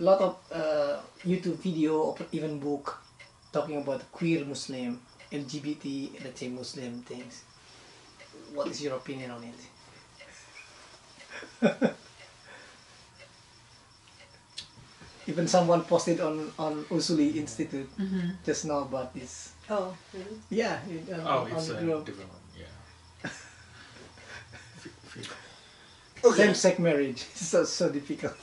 a lot of YouTube video or even book talking about queer Muslim, LGBT, let's say Muslim things. What is your opinion on it? Even someone posted on Usuli Institute just now about this. Oh, really? Yeah. It's a different one, yeah. Okay. Same-sex marriage is so difficult.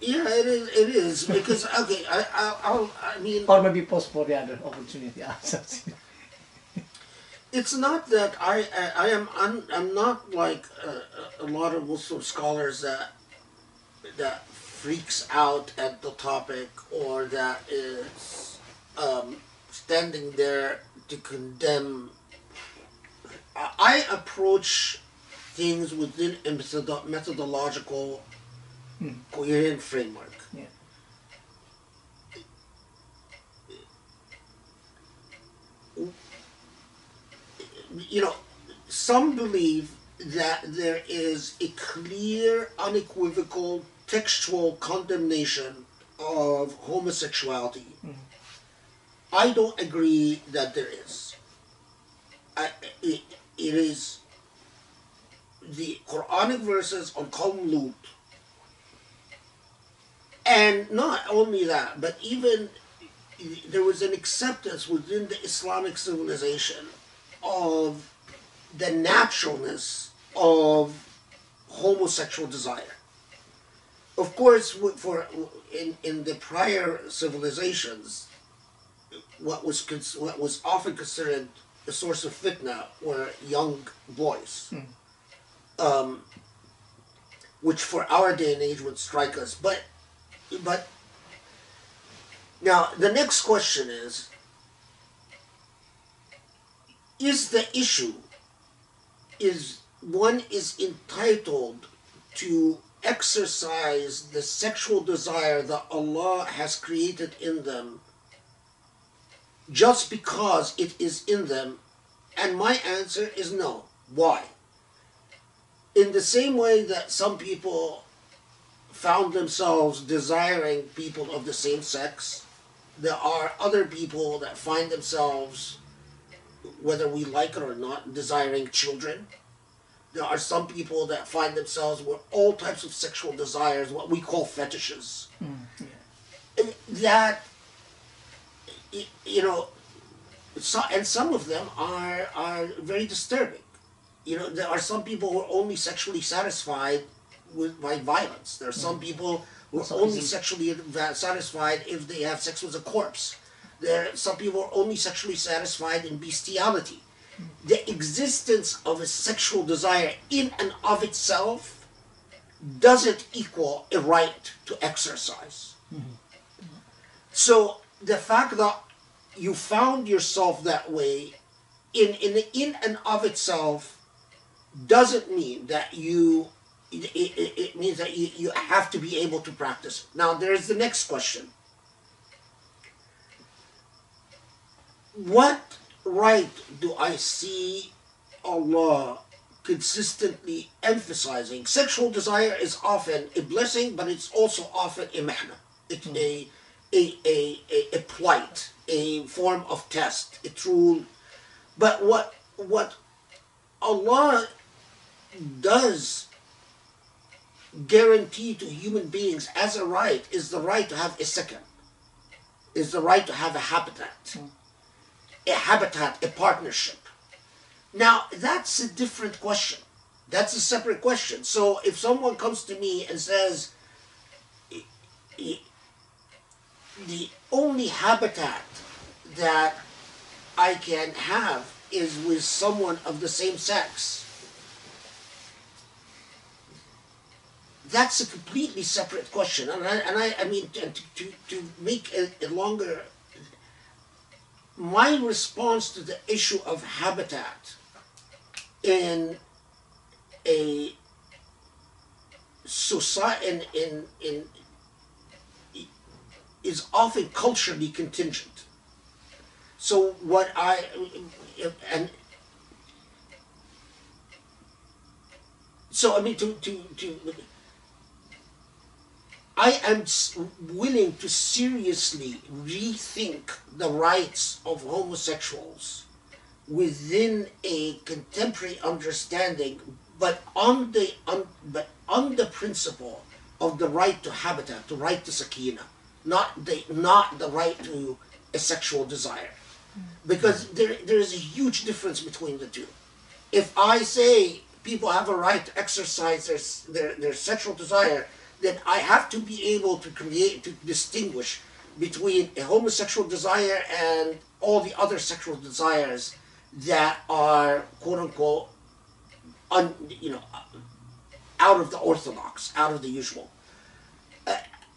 Yeah, it is because, okay, I mean... Or maybe post for the other opportunity. It's not that I'm not like a lot of Muslim scholars that freaks out at the topic or that is standing there to condemn. I approach things within a methodological coherent framework. Yeah. You know, some believe that there is a clear, unequivocal, textual condemnation of homosexuality. I don't agree that there is. It is the Quranic verses on Qawm Lut. And not only that, but even there was an acceptance within the Islamic civilization of the naturalness of homosexual desire. Of course, in the prior civilizations, what was often considered a source of fitna were young boys, which for our day and age would strike us. But now the next question is the issue is one is entitled to exercise the sexual desire that Allah has created in them just because it is in them? And my answer is no. Why? In the same way that some people found themselves desiring people of the same sex, there are other people that find themselves, whether we like it or not, desiring children. There are some people that find themselves with all types of sexual desires, what we call fetishes. And that, you know, and some of them are very disturbing. You know, there are some people who are only sexually satisfied by violence. There are some people who are only sexually satisfied if they have sex with a corpse. There are some people who are only sexually satisfied in bestiality. The existence of a sexual desire in and of itself doesn't equal a right to exercise. So the fact that you found yourself that way in and of itself doesn't mean that it means that you have to be able to practice. Now there's the next question. What right do I see Allah consistently emphasizing? Sexual desire is often a blessing, but it's also often a mehna. It's a plight, a form of test, a tool. But what Allah does guarantee to human beings as a right is the right to have a second, is the right to have a habitat. A habitat, a partnership. Now, that's a different question. That's a separate question. So if someone comes to me and says, the only habitat that I can have is with someone of the same sex, that's a completely separate question. And I mean, to make a longer... My response to the issue of habitat in a society is often culturally contingent. So what I and so I mean to I am willing to seriously rethink the rights of homosexuals within a contemporary understanding, but on the principle of the right to habitat, the right to sakina, not the right to a sexual desire, because there is a huge difference between the two. If I say people have a right to exercise their sexual desire, then I have to be able to distinguish between a homosexual desire and all the other sexual desires that are quote unquote out of the orthodox, out of the usual,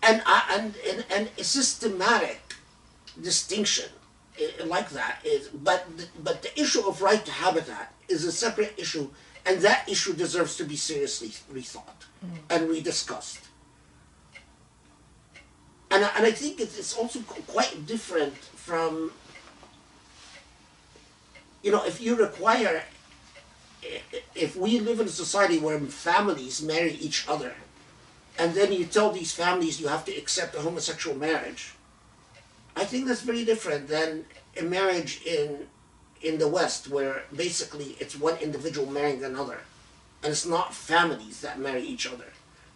and a systematic distinction like that is. But the issue of right to habitat is a separate issue, and that issue deserves to be seriously rethought and rediscussed. And I think it's also quite different from, you know, if you require, if we live in a society where families marry each other, and then you tell these families you have to accept a homosexual marriage, I think that's very different than a marriage in the West, where basically it's one individual marrying another, and it's not families that marry each other,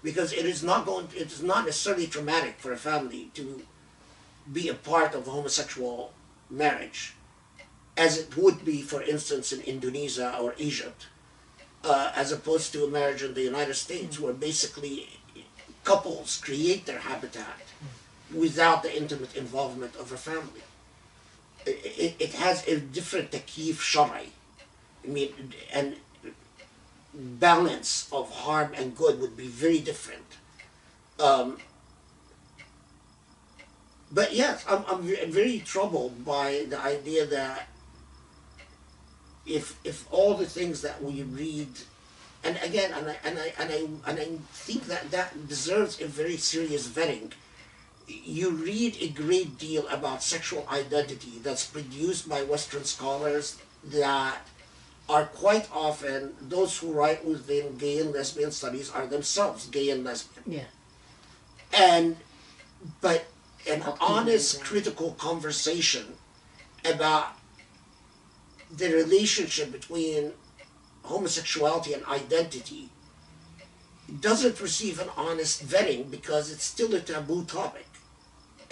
because it is not necessarily traumatic for a family to be a part of a homosexual marriage, as it would be, for instance, in Indonesia or Egypt, as opposed to a marriage in the United States, where basically couples create their habitat without the intimate involvement of a family. It has a different takyif shar'i, I mean, and balance of harm and good would be very different. But yes, I'm very troubled by the idea that if all the things that we read, and again, and I think that deserves a very serious vetting. You read a great deal about sexual identity that's produced by Western scholars that are quite often, those who write within gay and lesbian studies are themselves gay and lesbian. Yeah. But an honest, critical conversation about the relationship between homosexuality and identity doesn't receive an honest vetting, because it's still a taboo topic.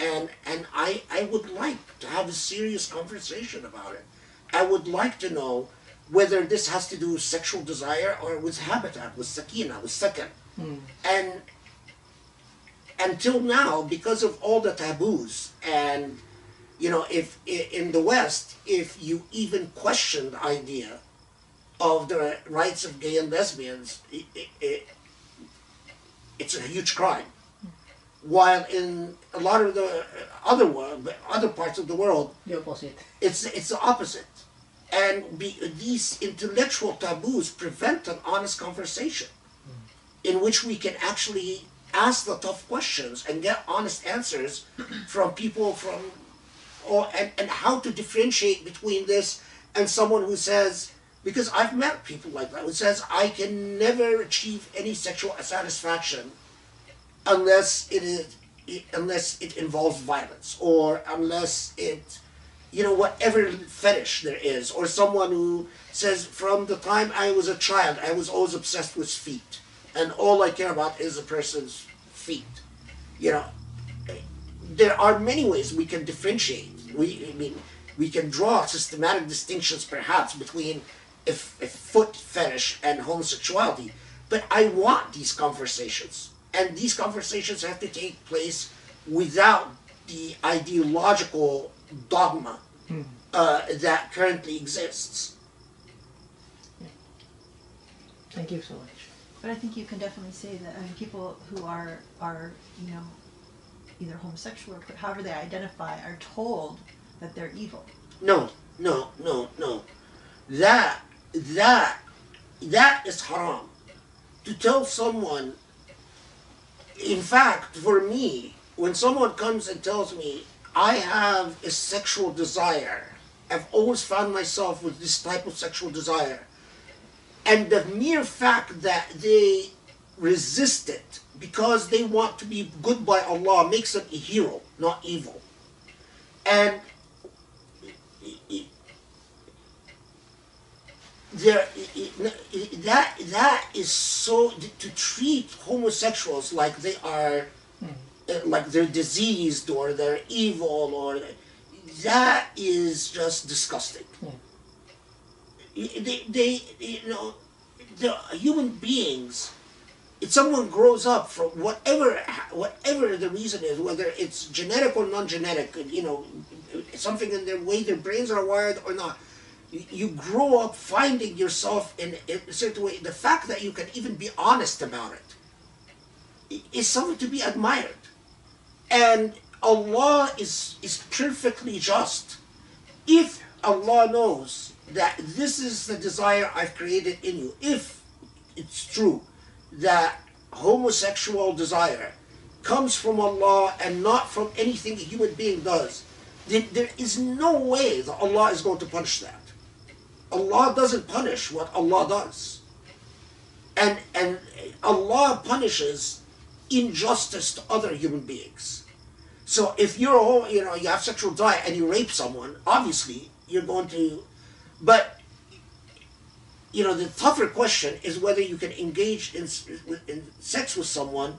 And I would like to have a serious conversation about it. I would like to know whether this has to do with sexual desire or with habitat, with sakina, with sakan. And until now, because of all the taboos, and you know, if in the West, if you even question the idea of the rights of gay and lesbians, it's a huge crime. While in a lot of the other parts of the world, the opposite. It's the opposite. And these intellectual taboos prevent an honest conversation in which we can actually ask the tough questions and get honest answers from people and how to differentiate between this and someone who says, because I've met people like that, who says, I can never achieve any sexual satisfaction unless it involves violence, or unless it, you know, whatever fetish there is, or someone who says, from the time I was a child, I was always obsessed with feet, and all I care about is a person's feet. You know, there are many ways we can differentiate. We can draw systematic distinctions, perhaps, between a foot fetish and homosexuality, but I want these conversations. And these conversations have to take place without the ideological dogma that currently exists. Thank you so much. But I think you can definitely say that, I mean, people who are, you know, either homosexual or however they identify, are told that they're evil. No. That is haram. To tell someone. In fact, for me, when someone comes and tells me, I have a sexual desire, I've always found myself with this type of sexual desire, and the mere fact that they resist it because they want to be good by Allah, makes them a hero, not evil. And that is so, to treat homosexuals like they are, like they're diseased or they're evil, or that is just disgusting. They you know, they're human beings. If someone grows up from whatever the reason is, whether it's genetic or non-genetic, you know, something in their way their brains are wired or not, you grow up finding yourself in a certain way. The fact that you can even be honest about it is something to be admired. And Allah is perfectly just. If Allah knows that this is the desire I've created in you, if it's true that homosexual desire comes from Allah and not from anything a human being does, then there is no way that Allah is going to punish that. Allah doesn't punish what Allah does. And Allah punishes injustice to other human beings. So if you're, you know, you have sexual desire and you rape someone, obviously you're going to, but you know, the tougher question is whether you can engage in sex with someone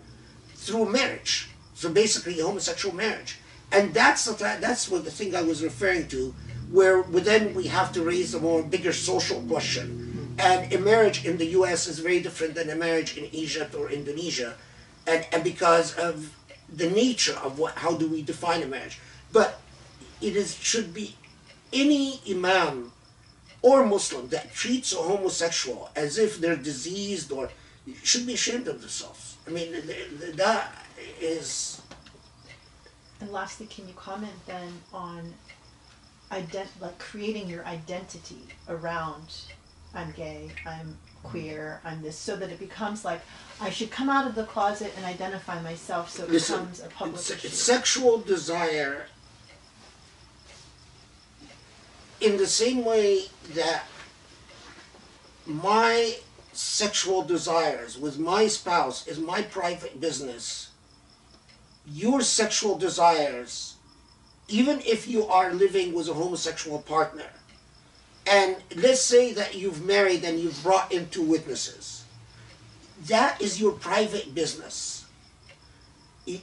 through marriage. So basically, a homosexual marriage, and that's what the thing I was referring to, where then we have to raise a more bigger social question. And a marriage in the U.S. is very different than a marriage in Egypt or Indonesia, and because of the nature of how do we define a marriage. But should be any imam or Muslim that treats a homosexual as if they're diseased or should be ashamed of themselves. I mean, that is... And lastly, can you comment then on like creating your identity around, I'm gay, I'm queer, I'm this, so that it becomes like, I should come out of the closet and identify myself, so it becomes a public issue. Sexual desire, in the same way that my sexual desires with my spouse is my private business, your sexual desires, even if you are living with a homosexual partner, and let's say that you've married and you've brought in 2 witnesses, that is your private business.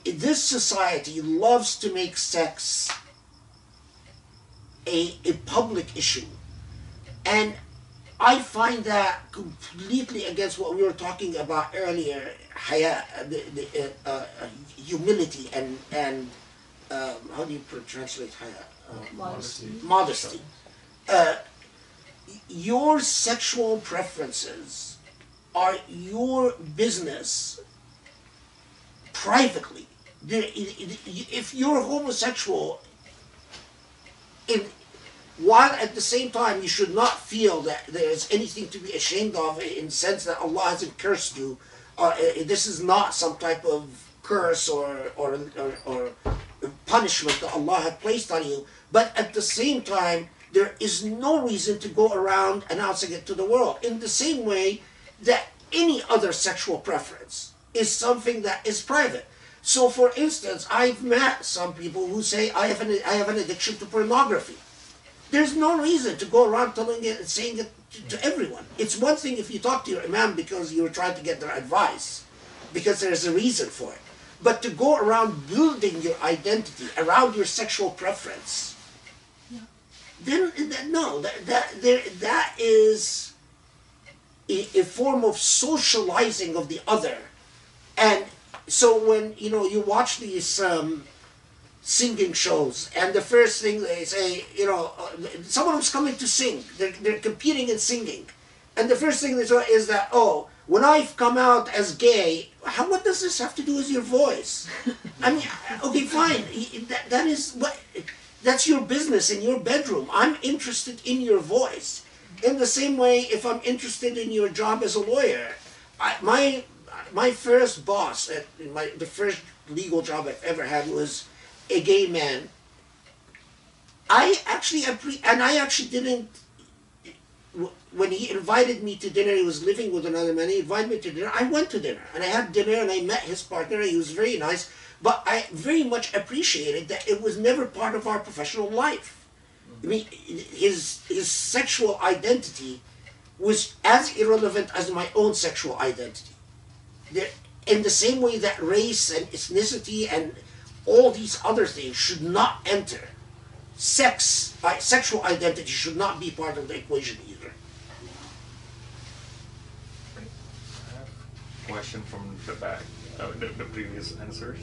This society loves to make sex a public issue, and I find that completely against what we were talking about earlier, haya, humility, and how do you translate haya? Modesty. Your sexual preferences are your business privately. If you're homosexual, while at the same time you should not feel that there is anything to be ashamed of, in the sense that Allah hasn't cursed you, this is not some type of curse or punishment that Allah had placed on you, but at the same time there is no reason to go around announcing it to the world, in the same way that any other sexual preference is something that is private. So, for instance, I've met some people who say, I have an addiction to pornography. There's no reason to go around telling it and saying it to everyone. It's one thing if you talk to your imam because you were trying to get their advice, because there's a reason for it. But to go around building your identity around your sexual preference, that is a form of socializing of the other. And so when, you know, you watch these singing shows, and the first thing they say, you know, someone who's coming to sing, they're competing in singing, and the first thing they say is that, oh, when I've come out as gay, what does this have to do with your voice? I mean, okay, fine, that's your business in your bedroom. I'm interested in your voice. In the same way, if I'm interested in your job as a lawyer, my first boss, the first legal job I've ever had, was a gay man. I actually didn't when he invited me to dinner, he was living with another man, he invited me to dinner, I went to dinner, and I had dinner, and I met his partner, and he was very nice, but I very much appreciated that it was never part of our professional life. I mean, his sexual identity was as irrelevant as my own sexual identity. In the same way that race and ethnicity and all these other things should not enter, sexual identity should not be part of the equation either. I have a question from the back, the previous answer.